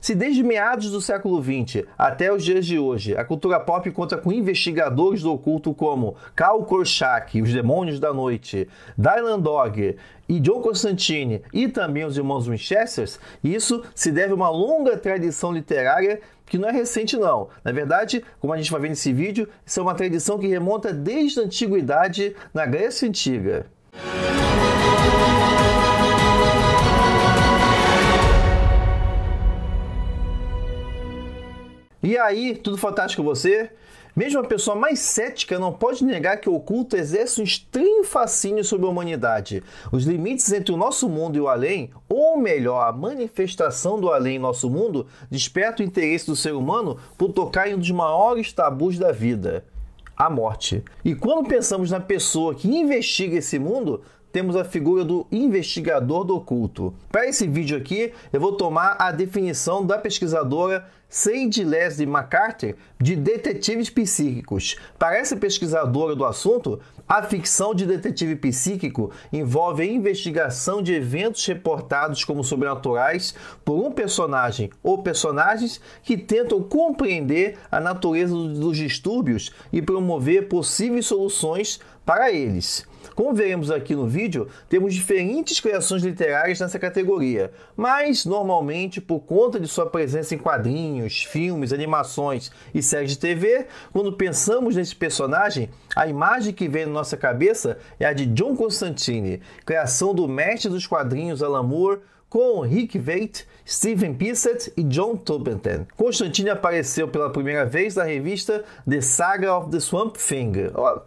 Se desde meados do século XX até os dias de hoje, a cultura pop conta com investigadores do oculto como Kolchak, Os Demônios da Noite, Dylan Dog e John Constantine e também os irmãos Winchester, isso se deve a uma longa tradição literária que não é recente não. Na verdade, como a gente vai ver nesse vídeo, isso é uma tradição que remonta desde a antiguidade na Grécia Antiga. E aí, tudo fantástico com você? Mesmo a pessoa mais cética não pode negar que o oculto exerce um estranho fascínio sobre a humanidade. Os limites entre o nosso mundo e o além, ou melhor, a manifestação do além em nosso mundo, desperta o interesse do ser humano por tocar em um dos maiores tabus da vida, a morte. E quando pensamos na pessoa que investiga esse mundo, temos a figura do investigador do oculto. Para esse vídeo aqui, eu vou tomar a definição da pesquisadora Sandy Leslie MacArthur de detetives psíquicos. Para essa pesquisadora do assunto, a ficção de detetive psíquico envolve a investigação de eventos reportados como sobrenaturais por um personagem ou personagens que tentam compreender a natureza dos distúrbios e promover possíveis soluções para eles. Como veremos aqui no vídeo, temos diferentes criações literárias nessa categoria, mas normalmente, por conta de sua presença em quadrinhos, filmes, animações e séries de TV, quando pensamos nesse personagem, a imagem que vem na nossa cabeça é a de John Constantine, criação do mestre dos quadrinhos Alan Moore, com Rick Veit, Steven Pissett e John Torbenten. Constantine apareceu pela primeira vez na revista The Saga of the Swamp Thing,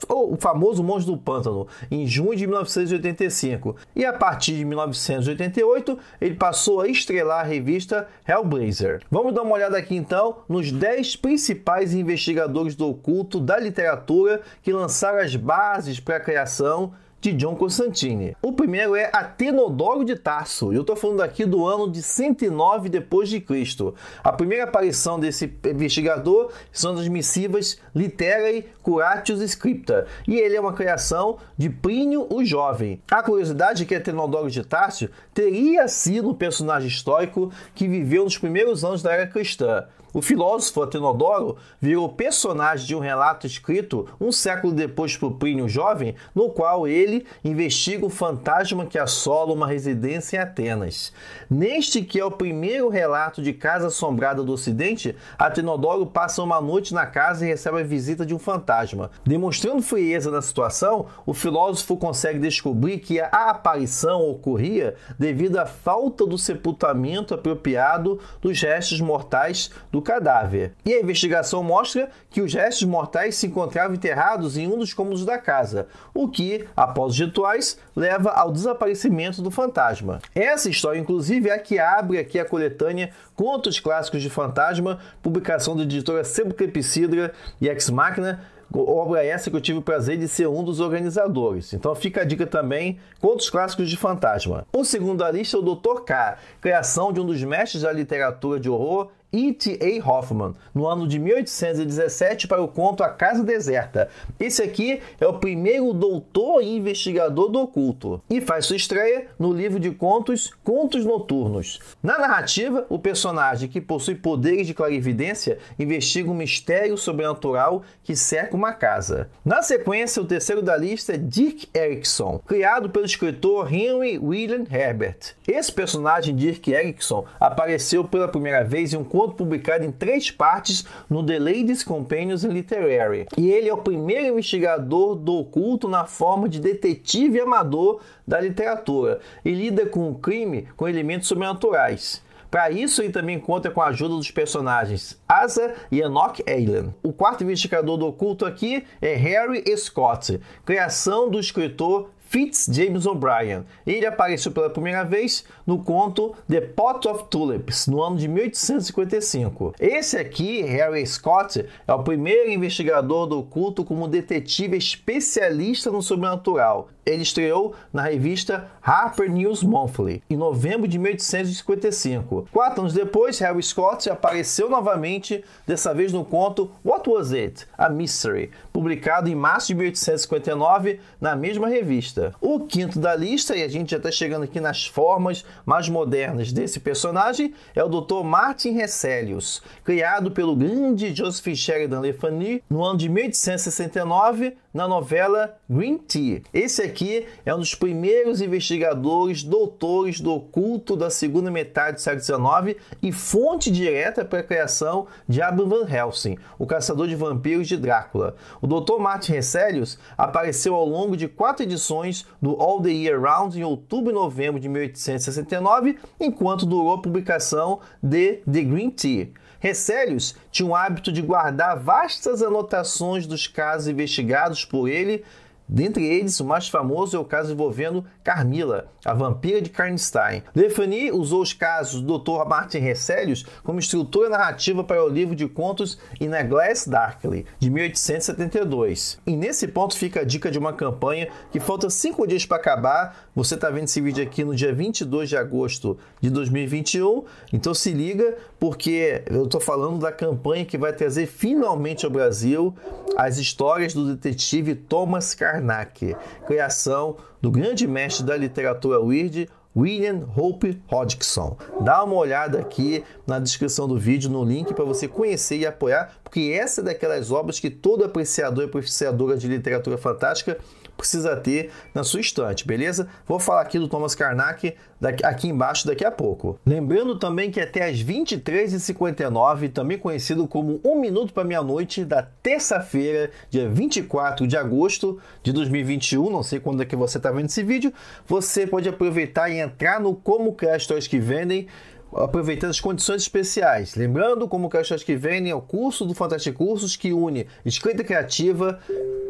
ou o famoso Monge do Pântano, em junho de 1985. E a partir de 1988, ele passou a estrelar a revista Hellblazer. Vamos dar uma olhada aqui então nos 10 principais investigadores do oculto da literatura que lançaram as bases para a criação de John Constantine. O primeiro é Atenodoro de Tarso. Eu estou falando aqui do ano de 109 depois de Cristo. A primeira aparição desse investigador são as missivas Literae Curatius Scripta, e ele é uma criação de Plínio o Jovem. A curiosidade é que Atenodoro de Tarso teria sido um personagem histórico que viveu nos primeiros anos da era cristã. O filósofo Atenodoro virou personagem de um relato escrito um século depois por Plínio o Jovem, no qual ele investiga o fantasma que assola uma residência em Atenas. Neste que é o primeiro relato de casa assombrada do Ocidente, Atenodoro passa uma noite na casa e recebe a visita de um fantasma. Demonstrando frieza na situação, o filósofo consegue descobrir que a aparição ocorria devido à falta do sepultamento apropriado dos restos mortais do cadáver. E a investigação mostra que os restos mortais se encontravam enterrados em um dos cômodos da casa, o que, após os rituais, leva ao desaparecimento do fantasma. Essa história, inclusive, é a que abre aqui a coletânea Contos Clássicos de Fantasma, publicação da editora Sebo Clepsidra e Ex Machina, obra essa que eu tive o prazer de ser um dos organizadores. Então fica a dica também, Contos Clássicos de Fantasma. O segundo da lista é o Dr. K, criação de um dos mestres da literatura de horror, E.T.A. Hoffman, no ano de 1817 para o conto A Casa Deserta. Esse aqui é o primeiro doutor e investigador do oculto e faz sua estreia no livro de contos Contos Noturnos. Na narrativa, o personagem que possui poderes de clarividência investiga um mistério sobrenatural que cerca uma casa. Na sequência, o terceiro da lista é Dirk Erickson, criado pelo escritor Henry William Herbert. Esse personagem, Dirk Erickson, apareceu pela primeira vez em um conto publicado em 3 partes no The Lady's Companions in Literary. E ele é o primeiro investigador do oculto na forma de detetive amador da literatura e lida com o crime com elementos sobrenaturais. Para isso, ele também conta com a ajuda dos personagens Asa e Enoch Allen. O quarto investigador do oculto aqui é Harry Escott, criação do escritor Fitz James O'Brien. Ele apareceu pela primeira vez no conto The Pot of Tulips, no ano de 1855. Esse aqui, Harry Escott, é o primeiro investigador do oculto como detetive especialista no sobrenatural. Ele estreou na revista Harper News Monthly, em novembro de 1855. 4 anos depois, Harry Escott apareceu novamente, dessa vez no conto What Was It? A Mystery, publicado em março de 1859 na mesma revista. O quinto da lista, e a gente já está chegando aqui nas formas mais modernas desse personagem, é o Dr. Martin Hesselius, criado pelo grande Joseph Sheridan Le Fanu no ano de 1869, na novela Green Tea. Esse aqui é um dos primeiros investigadores, doutores do oculto da segunda metade do século XIX e fonte direta para a criação de Abraham Van Helsing, o caçador de vampiros de Drácula. O Dr. Martin Hesselius apareceu ao longo de 4 edições do All the Year Round em outubro e novembro de 1869, enquanto durou a publicação de The Green Tea. Hesselius tinha o hábito de guardar vastas anotações dos casos investigados por ele. Dentre eles, o mais famoso é o caso envolvendo Carmilla, a vampira de Karnstein. Le Fanu usou os casos do Dr. Martin Hesselius como estrutura narrativa para o livro de contos In a Glass Darkly, de 1872. E nesse ponto fica a dica de uma campanha que falta 5 dias para acabar. Você está vendo esse vídeo aqui no dia 22 de agosto de 2021. Então se liga, porque eu estou falando da campanha que vai trazer finalmente ao Brasil as histórias do detetive Thomas Carnacki, criação do grande mestre da literatura weird, William Hope Hodgson. Dá uma olhada aqui na descrição do vídeo, no link, para você conhecer e apoiar, porque essa é daquelas obras que todo apreciador e apreciadora de literatura fantástica precisa ter na sua estante, beleza? Vou falar aqui do Thomas Carnacki aqui embaixo daqui a pouco. Lembrando também que até às 23h59, também conhecido como 1 minuto para meia-noite, da terça-feira, dia 24 de agosto de 2021, não sei quando é que você está vendo esse vídeo, você pode aproveitar e entrar no Como Criar Histórias que Vendem, aproveitando as condições especiais. Lembrando, Como Criar Histórias que Vendem é o curso do Fantástico Cursos, que une escrita criativa,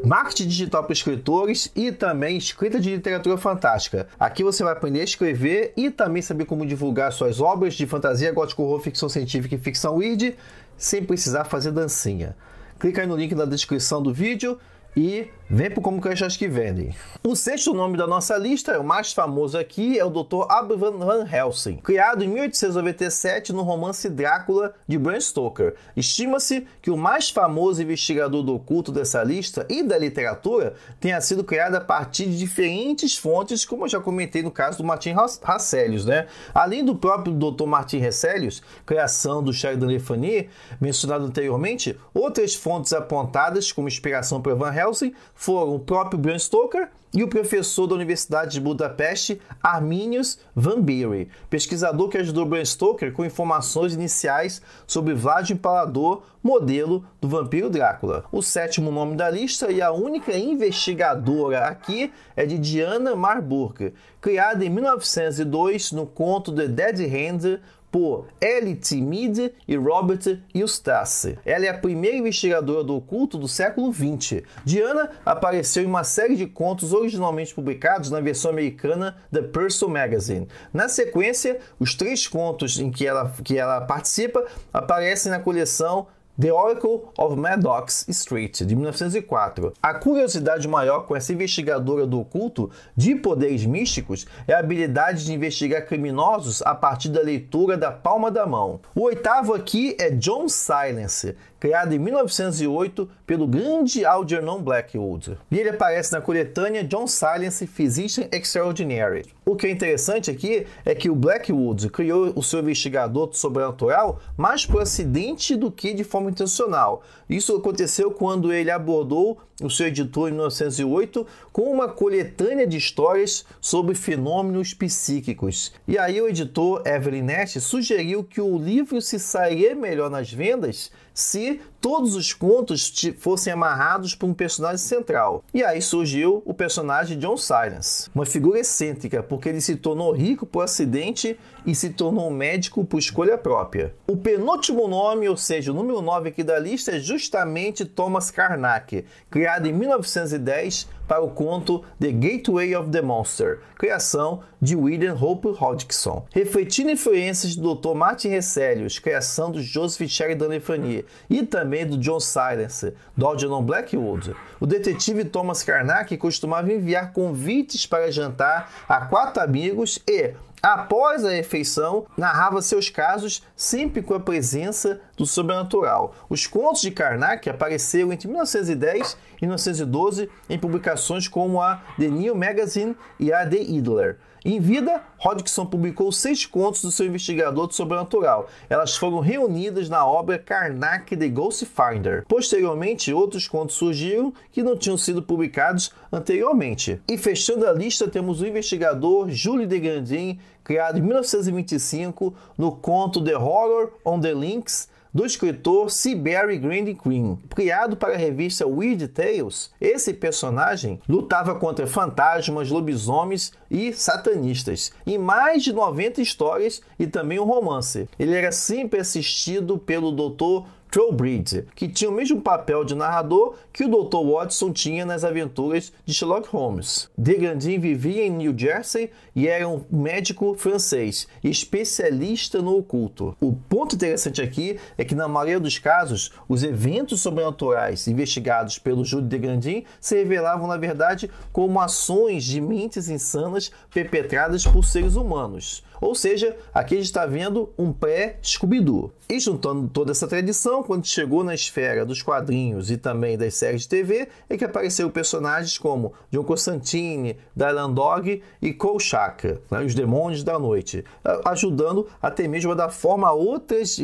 marketing digital para escritores e também escrita de literatura fantástica. Aqui você vai aprender a escrever e também saber como divulgar suas obras de fantasia, gótico, horror, ficção científica e ficção weird, sem precisar fazer dancinha. Clica aí no link na descrição do vídeo e vem para Como Criar Histórias que Vendem. O sexto nome da nossa lista, o mais famoso aqui, é o Dr. Abraham Van Helsing, criado em 1897 no romance Drácula, de Bram Stoker. Estima-se que o mais famoso investigador do oculto dessa lista e da literatura tenha sido criado a partir de diferentes fontes, como eu já comentei no caso do Martin Hesselius, né? Além do próprio Dr. Martin Hesselius, criação do Sheridan Le Fanu, mencionado anteriormente, outras fontes apontadas como inspiração para Van Helsing foram o próprio Bram Stoker e o professor da Universidade de Budapeste, Arminius Van Buuren, pesquisador que ajudou Bram Stoker com informações iniciais sobre Vlad o Impalador, modelo do vampiro Drácula. O sétimo nome da lista e a única investigadora aqui é de Diana Marburg, criada em 1902 no conto The Dead Hand, por L.T. Mead e Robert Eustace. Ela é a primeira investigadora do oculto do século XX. Diana apareceu em uma série de contos originalmente publicados na versão americana The Persil Magazine. Na sequência, os 3 contos em que ela participa aparecem na coleção The Oracle of Maddox Street, de 1904. A curiosidade maior com essa investigadora do oculto de poderes místicos é a habilidade de investigar criminosos a partir da leitura da palma da mão. O oitavo aqui é John Silence, criado em 1908 pelo grande Algernon Blackwood. E ele aparece na coletânea John Silence, Physician Extraordinary. O que é interessante aqui é que o Blackwood criou o seu investigador sobrenatural mais por acidente do que de forma intencional. Isso aconteceu quando ele abordou o seu editor em 1908 com uma coletânea de histórias sobre fenômenos psíquicos. E aí o editor Evelyn Nash sugeriu que o livro se sairia melhor nas vendas se todos os contos fossem amarrados por um personagem central. E aí surgiu o personagem John Silence, uma figura excêntrica, porque ele se tornou rico por acidente e se tornou um médico por escolha própria. O penúltimo nome, ou seja, o número 9 aqui da lista, é justamente Thomas Carnacki, criado em 1910 para o conto The Gateway of the Monster, criação de William Hope Hodgson. Refletindo influências do Dr. Martin Hesselius, criação do Joseph Sheridan Le Fanu e também do John Silence, do Algernon Blackwood, o detetive Thomas Carnacki costumava enviar convites para jantar a 4 amigos e, após a refeição, narrava seus casos sempre com a presença do sobrenatural. Os contos de Carnacki apareceram entre 1910 e 1912 em publicações como a The New Magazine e a The Idler. Em vida, Hodgson publicou 6 contos do seu investigador do sobrenatural. Elas foram reunidas na obra Carnacki The Ghost Finder. Posteriormente, outros contos surgiram que não tinham sido publicados anteriormente. E fechando a lista, temos o investigador Jules de Grandin, criado em 1925 no conto The Horror on the Links, do escritor C. Barry Grandin Quinn. Criado para a revista Weird Tales, esse personagem lutava contra fantasmas, lobisomens e satanistas, em mais de 90 histórias e também um romance. Ele era sempre assistido pelo Dr. Trowbridge, que tinha o mesmo papel de narrador que o Dr. Watson tinha nas aventuras de Sherlock Holmes. De Grandin vivia em New Jersey e era um médico francês, especialista no oculto. O ponto interessante aqui é que, na maioria dos casos, os eventos sobrenaturais investigados pelo Jules de Grandin se revelavam, na verdade, como ações de mentes insanas perpetradas por seres humanos. Ou seja, aqui a gente está vendo um pré-Scooby-Doo. E juntando toda essa tradição, quando chegou na esfera dos quadrinhos e também das séries de TV, é que apareceram personagens como John Constantine, Dylan Dog e Kolchak, né, Os Demônios da Noite, ajudando até mesmo a dar forma a outras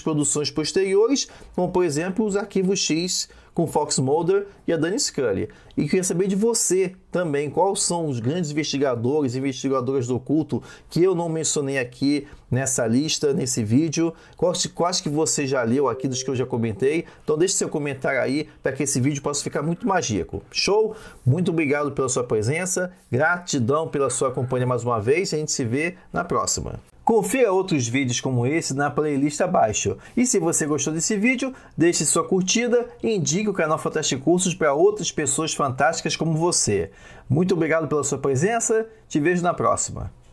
produções posteriores, como por exemplo os Arquivos X, com Fox Mulder e a Dani Scully. E queria saber de você também, quais são os grandes investigadores e investigadoras do oculto que eu não mencionei aqui nessa lista, nesse vídeo, quais que você já leu aqui dos que eu já comentei. Então deixe seu comentário aí para que esse vídeo possa ficar muito mágico. Show? Muito obrigado pela sua presença, gratidão pela sua companhia mais uma vez, a gente se vê na próxima. Confira outros vídeos como esse na playlist abaixo. E se você gostou desse vídeo, deixe sua curtida e indique o canal Fantástico Cursos para outras pessoas fantásticas como você. Muito obrigado pela sua presença, te vejo na próxima.